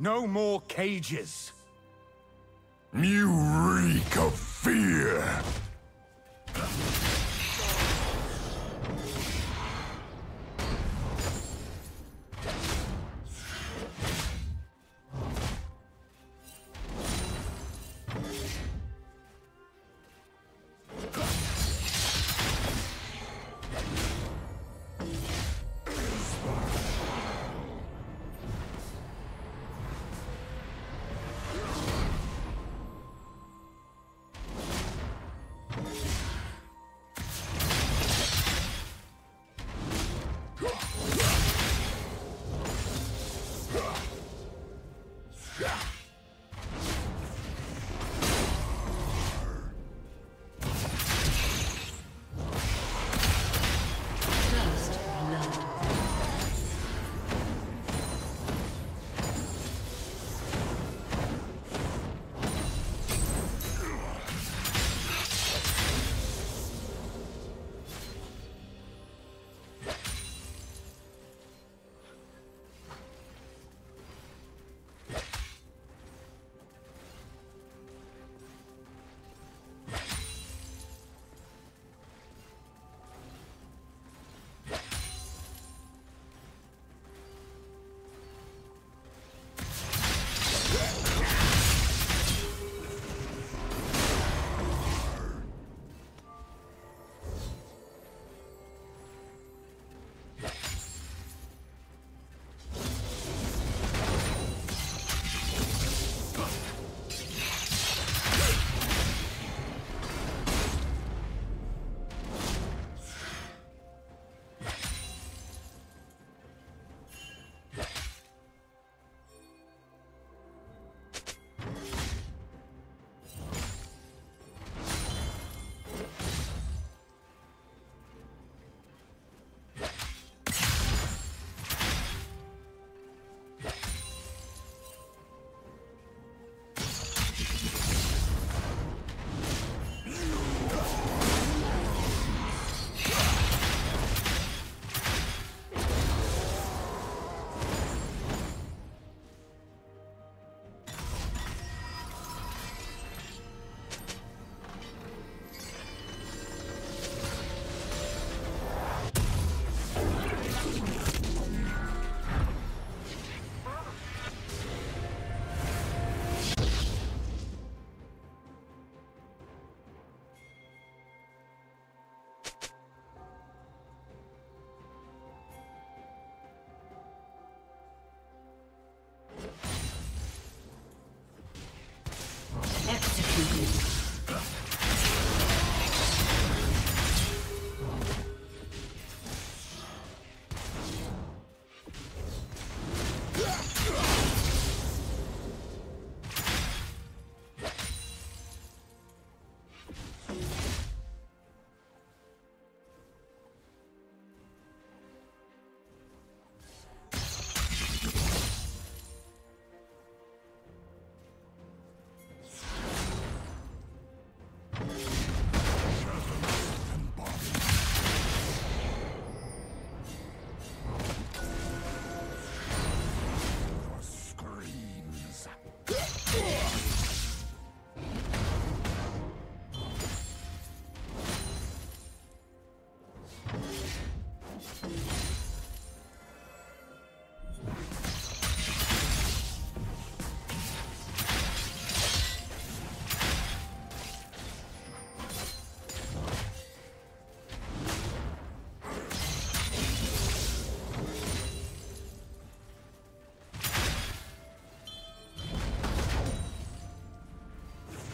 No more cages! You reek of fear!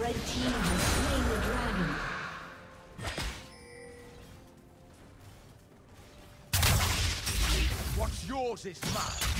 Red team has slain the dragon. What's yours is mine.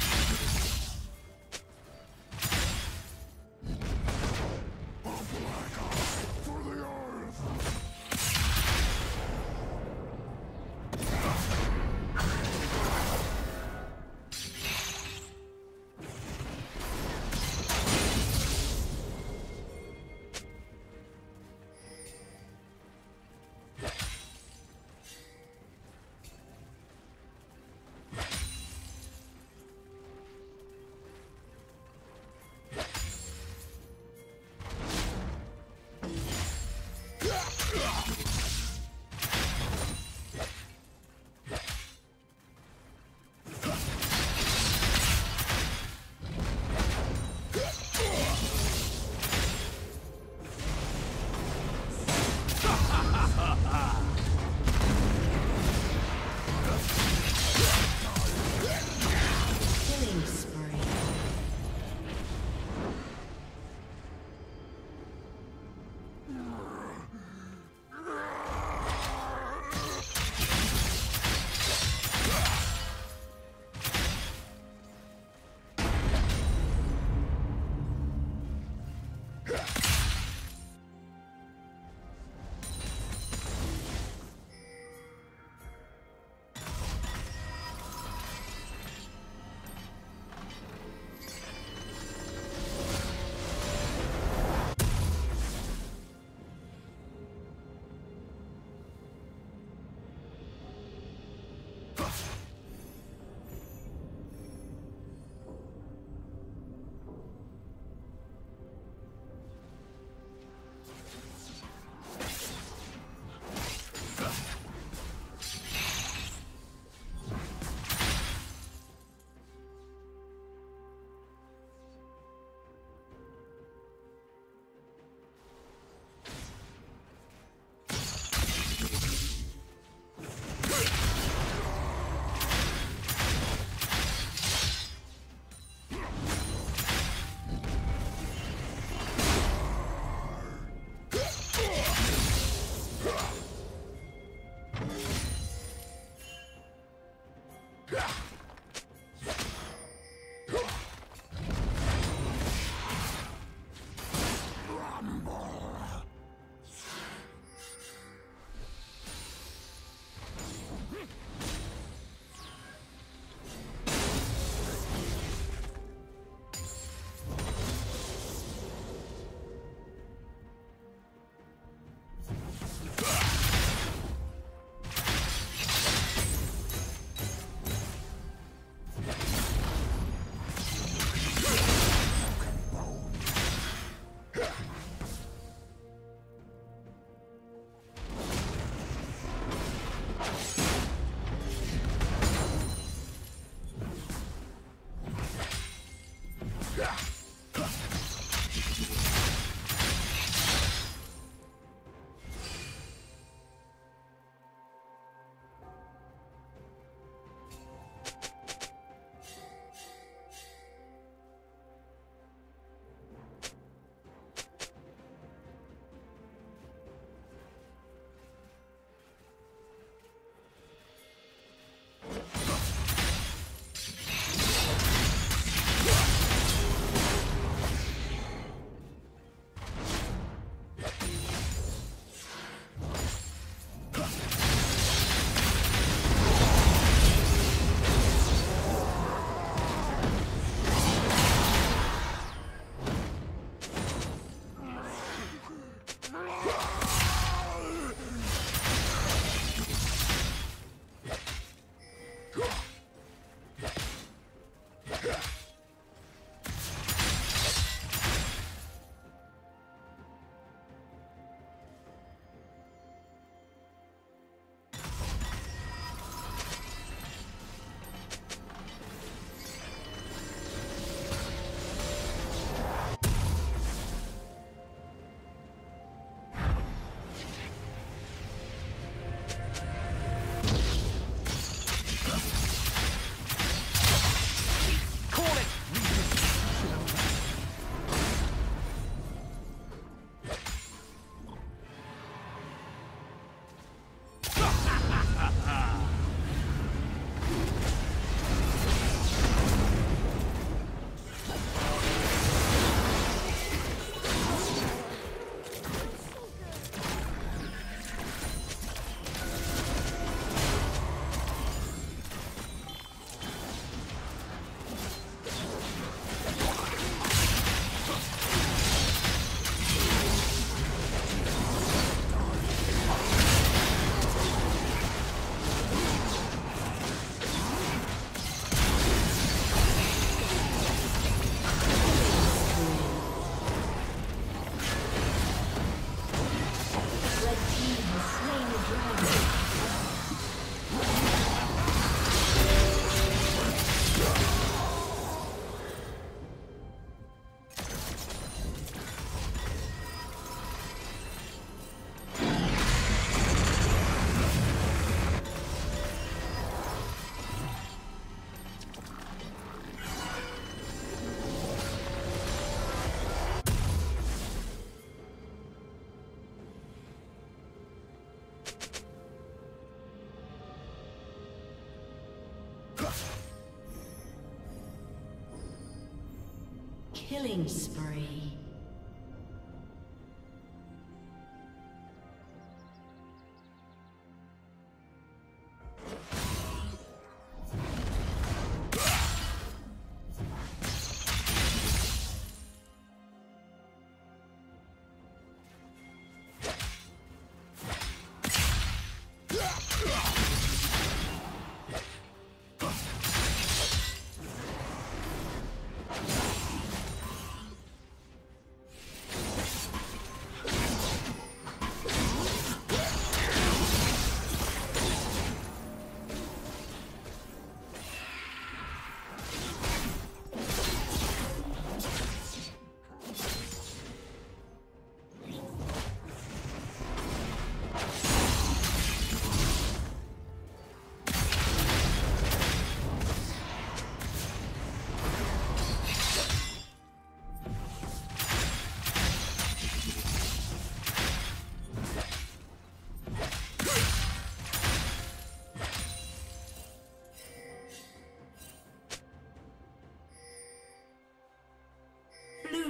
Killing spree.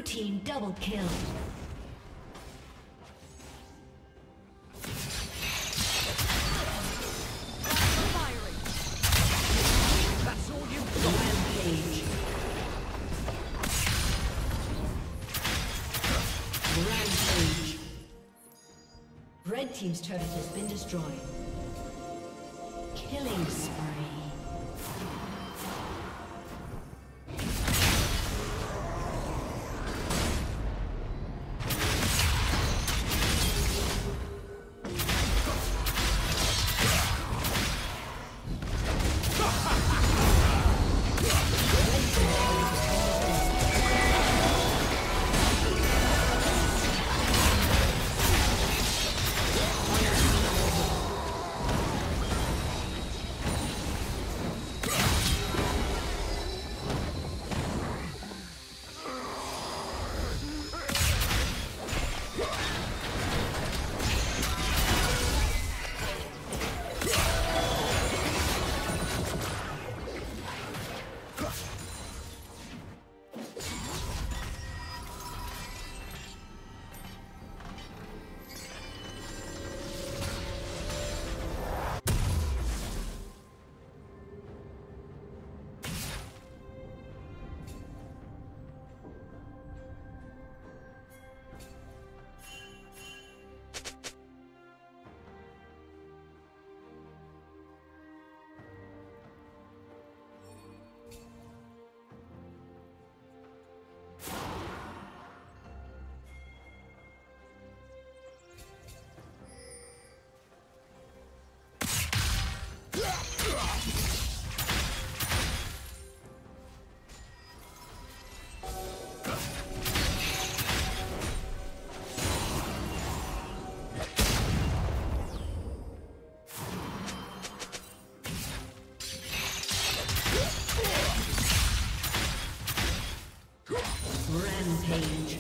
Team double kill. Rampage. Red team's turret has been destroyed. Killing spree. Rampage.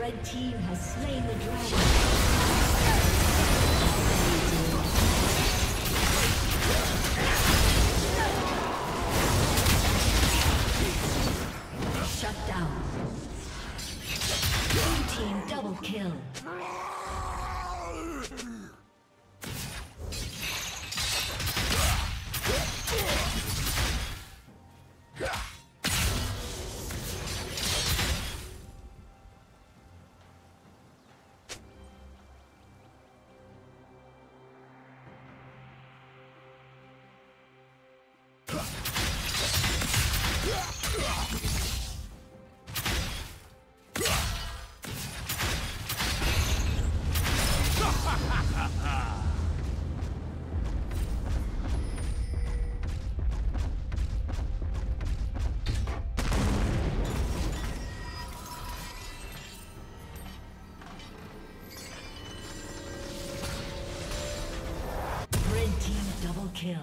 Red team has slain the dragon. Shut down. Blue team double kill. Kill.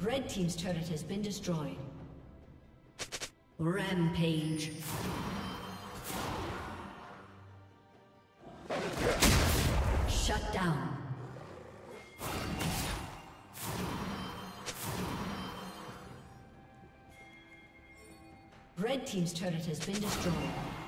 Red team's turret has been destroyed. Rampage. Shut down. Red team's turret has been destroyed.